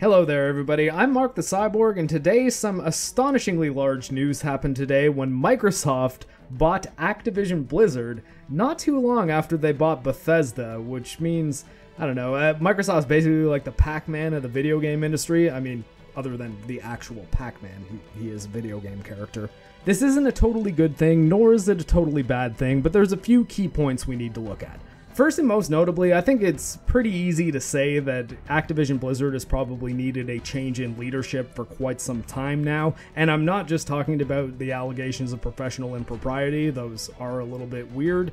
Hello there everybody, I'm Mark the Cyborg, and today some astonishingly large news happened today when Microsoft bought Activision Blizzard not too long after they bought Bethesda, which means, I don't know, Microsoft's basically like the Pac-Man of the video game industry. I mean, other than the actual Pac-Man, he is a video game character. This isn't a totally good thing, nor is it a totally bad thing, but there's a few key points we need to look at. First and most notably, I think it's pretty easy to say that Activision Blizzard has probably needed a change in leadership for quite some time now, and I'm not just talking about the allegations of professional impropriety, those are a little bit weird,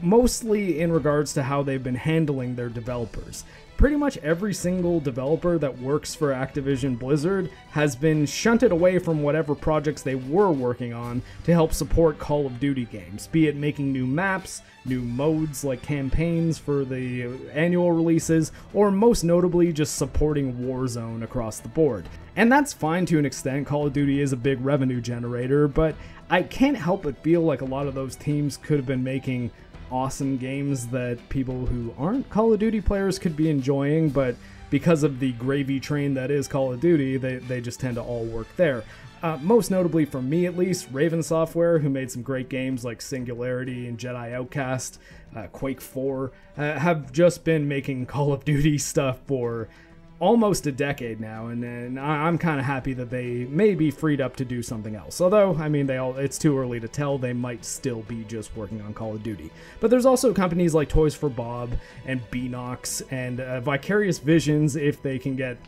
mostly in regards to how they've been handling their developers. Pretty much every single developer that works for Activision Blizzard has been shunted away from whatever projects they were working on to help support Call of Duty games, be it making new maps, new modes like campaigns for the annual releases, or most notably just supporting Warzone across the board. And that's fine to an extent, Call of Duty is a big revenue generator, but I can't help but feel like a lot of those teams could have been making awesome games that people who aren't Call of Duty players could be enjoying, but because of the gravy train that is Call of Duty, they just tend to all work there. Most notably for me at least, Raven Software, who made some great games like Singularity and Jedi Outcast, Quake 4, have just been making Call of Duty stuff for almost a decade now, and I'm kind of happy that they may be freed up to do something else. Although, I mean, it's too early to tell, they might still be just working on Call of Duty. But there's also companies like Toys for Bob and Beenox and Vicarious Visions, if they can get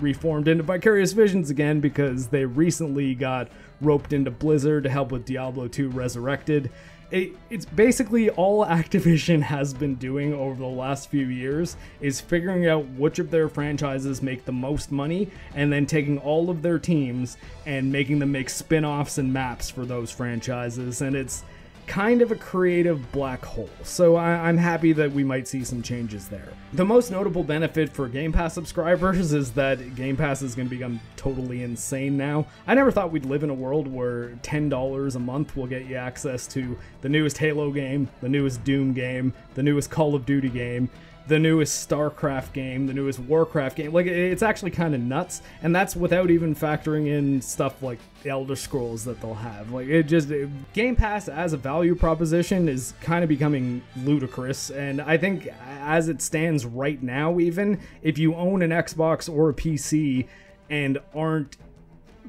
reformed into Vicarious Visions again, because they recently got roped into Blizzard to help with Diablo 2 Resurrected. It's basically all Activision has been doing over the last few years is figuring out which of their franchises make the most money and then taking all of their teams and making them make spin-offs and maps for those franchises, and it's kind of a creative black hole, so I'm happy that we might see some changes there. The most notable benefit for Game Pass subscribers is that Game Pass is going to become totally insane now. I never thought we'd live in a world where $10 a month will get you access to the newest Halo game, the newest Doom game, the newest Call of Duty game, the newest StarCraft game, the newest Warcraft game. Like, it's actually kind of nuts, and that's without even factoring in stuff like Elder Scrolls that they'll have. Like, Game Pass as a value proposition is kind of becoming ludicrous, and I think as it stands right now, even if you own an Xbox or a PC and aren't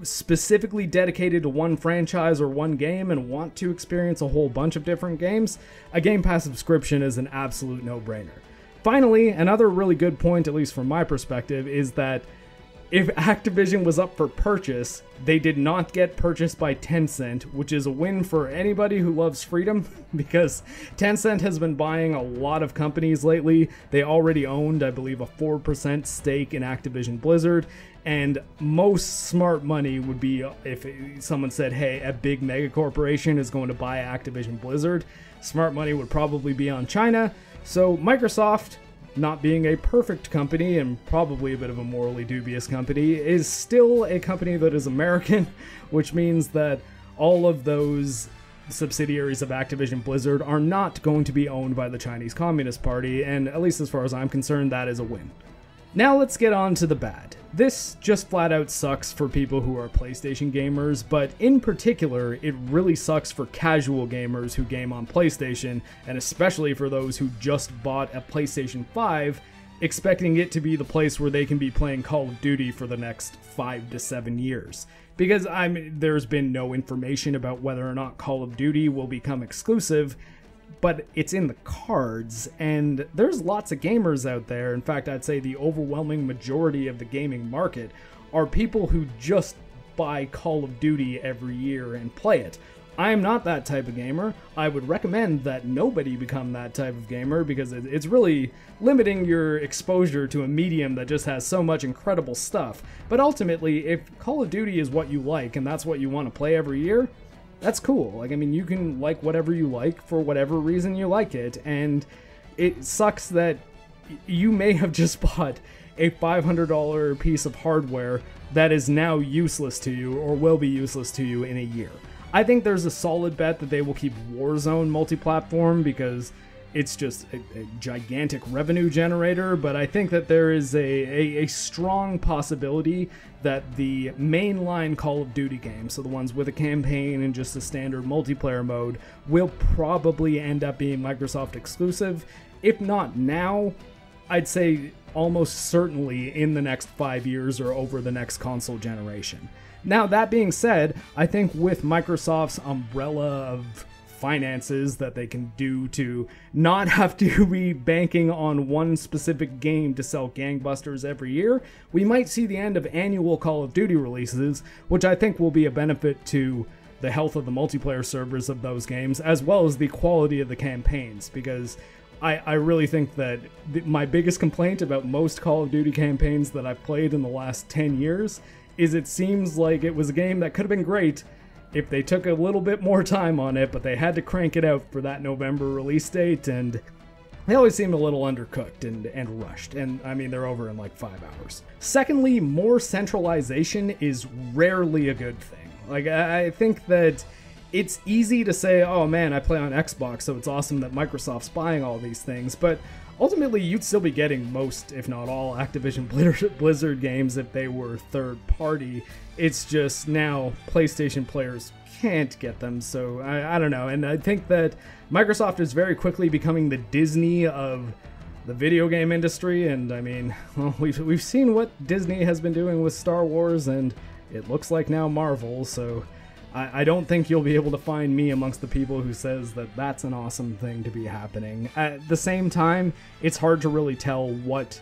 specifically dedicated to one franchise or one game and want to experience a whole bunch of different games, a Game Pass subscription is an absolute no-brainer. Finally, another really good point, at least from my perspective, is that if Activision was up for purchase, they did not get purchased by Tencent, which is a win for anybody who loves freedom, because Tencent has been buying a lot of companies lately. They already owned, I believe, a 4% stake in Activision Blizzard, and most smart money would be if someone said, hey, a big mega corporation is going to buy Activision Blizzard. Smart money would probably be on China. So Microsoft, not being a perfect company and probably a bit of a morally dubious company, is still a company that is American, which means that all of those subsidiaries of Activision Blizzard are not going to be owned by the Chinese Communist Party, and at least as far as I'm concerned, that is a win. Now let's get on to the bad. This just flat out sucks for people who are PlayStation gamers, but in particular, it really sucks for casual gamers who game on PlayStation, and especially for those who just bought a PlayStation 5, expecting it to be the place where they can be playing Call of Duty for the next 5 to 7 years. Because there's been no information about whether or not Call of Duty will become exclusive, but it's in the cards, and there's lots of gamers out there. In fact, I'd say the overwhelming majority of the gaming market are people who just buy Call of Duty every year and play it. I am not that type of gamer. I would recommend that nobody become that type of gamer, because it's really limiting your exposure to a medium that just has so much incredible stuff. But ultimately, if Call of Duty is what you like and that's what you want to play every year, that's cool. Like, I mean, you can like whatever you like for whatever reason you like it, and it sucks that you may have just bought a $500 piece of hardware that is now useless to you or will be useless to you in a year. I think there's a solid bet that they will keep Warzone multi-platform, because it's just a gigantic revenue generator, but I think that there is a strong possibility that the mainline Call of Duty games, so the ones with a campaign and just a standard multiplayer mode, will probably end up being Microsoft exclusive. If not now, I'd say almost certainly in the next 5 years or over the next console generation. Now, that being said, I think with Microsoft's umbrella of finances that they can do to not have to be banking on one specific game to sell gangbusters every year, we might see the end of annual Call of Duty releases, which I think will be a benefit to the health of the multiplayer servers of those games, as well as the quality of the campaigns, because I really think that my biggest complaint about most Call of Duty campaigns that I've played in the last 10 years is it seems like it was a game that could have been great if they took a little bit more time on it, but they had to crank it out for that November release date, and they always seem a little undercooked and rushed, and I mean, they're over in like 5 hours. Secondly, more centralization is rarely a good thing. Like, I think that it's easy to say, oh man, I play on Xbox, so it's awesome that Microsoft's buying all these things, but ultimately you'd still be getting most, if not all, Activision Blizzard games if they were third party. It's just now PlayStation players can't get them, so I don't know. And I think that Microsoft is very quickly becoming the Disney of the video game industry, and I mean, well, we've seen what Disney has been doing with Star Wars, and it looks like now Marvel, so I don't think you'll be able to find me amongst the people who says that that's an awesome thing to be happening. At the same time, it's hard to really tell what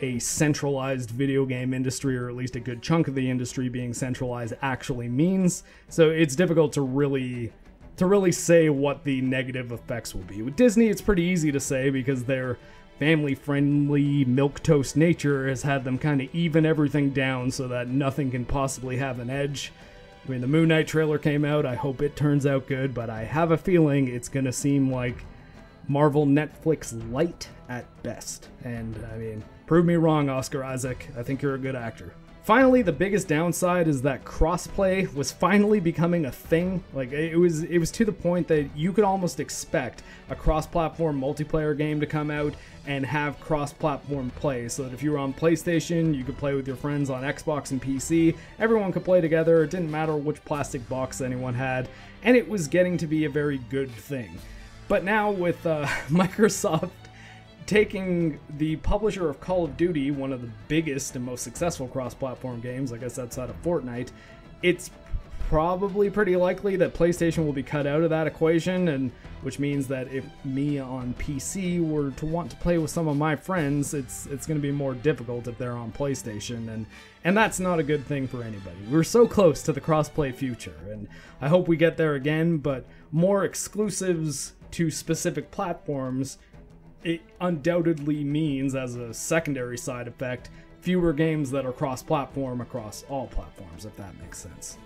a centralized video game industry, or at least a good chunk of the industry being centralized, actually means. So it's difficult to really say what the negative effects will be. With Disney, it's pretty easy to say because their family-friendly milquetoast nature has had them kind of even everything down so that nothing can possibly have an edge. I mean, the Moon Knight trailer came out, I hope it turns out good, but I have a feeling it's gonna seem like Marvel Netflix light at best. And, I mean, prove me wrong, Oscar Isaac, I think you're a good actor. Finally, the biggest downside is that crossplay was finally becoming a thing. Like, it was to the point that you could almost expect a cross-platform multiplayer game to come out and have cross-platform play, so that if you were on PlayStation, you could play with your friends on Xbox and PC, everyone could play together, it didn't matter which plastic box anyone had, and it was getting to be a very good thing. But now with Microsoft taking the publisher of Call of Duty, one of the biggest and most successful cross-platform games, I guess outside of Fortnite, it's probably pretty likely that PlayStation will be cut out of that equation, and which means that if me on PC were to want to play with some of my friends, it's going to be more difficult if they're on PlayStation, and that's not a good thing for anybody. We're so close to the cross-play future, and I hope we get there again, but more exclusives to specific platforms, it undoubtedly means, as a secondary side effect, fewer games that are cross-platform across all platforms, if that makes sense.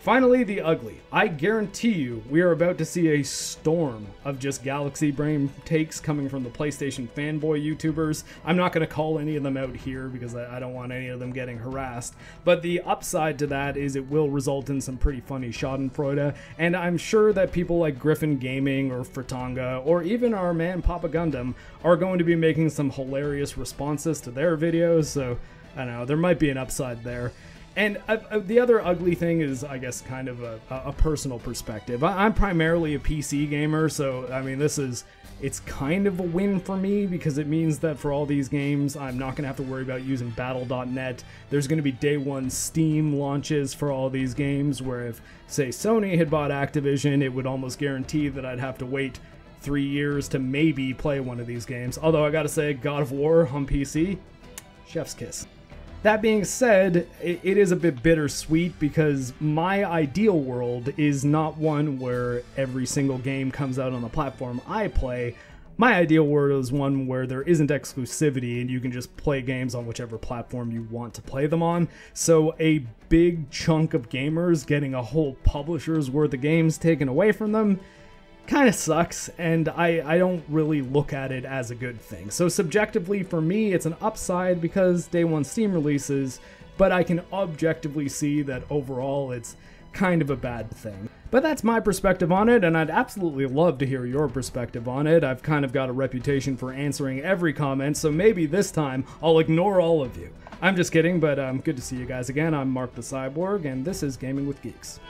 Finally, the ugly. I guarantee you we are about to see a storm of just galaxy brain takes coming from the PlayStation fanboy YouTubers. I'm not going to call any of them out here because I don't want any of them getting harassed, but the upside to that is it will result in some pretty funny schadenfreude, and I'm sure that people like Griffin Gaming or Fritanga or even our man Papa Gundam are going to be making some hilarious responses to their videos, so I don't know, there might be an upside there. And the other ugly thing is, I guess, kind of a personal perspective. I'm primarily a PC gamer, so, I mean, it's kind of a win for me because it means that for all these games, I'm not going to have to worry about using battle.net. There's going to be day one Steam launches for all these games, where if, say, Sony had bought Activision, it would almost guarantee that I'd have to wait 3 years to maybe play one of these games. Although, I gotta say, God of War on PC, chef's kiss. That being said, it is a bit bittersweet because my ideal world is not one where every single game comes out on the platform I play. My ideal world is one where there isn't exclusivity and you can just play games on whichever platform you want to play them on. So a big chunk of gamers getting a whole publisher's worth of games taken away from them kind of sucks, and I don't really look at it as a good thing. So subjectively for me, it's an upside because day one Steam releases, but I can objectively see that overall it's kind of a bad thing. But that's my perspective on it, and I'd absolutely love to hear your perspective on it. I've kind of got a reputation for answering every comment, so maybe this time I'll ignore all of you. I'm just kidding, but good to see you guys again. I'm Mark the Cyborg, and this is Gaming with Geeks.